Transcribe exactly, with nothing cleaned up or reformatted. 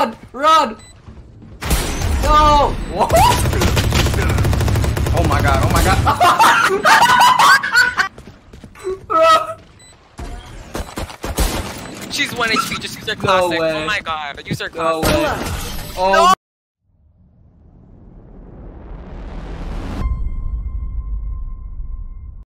Run! Run! No! What? Oh my god, oh my god. Run! She's one H P, just use her classic. No way. Oh my god, use her classic. No way. Oh. No.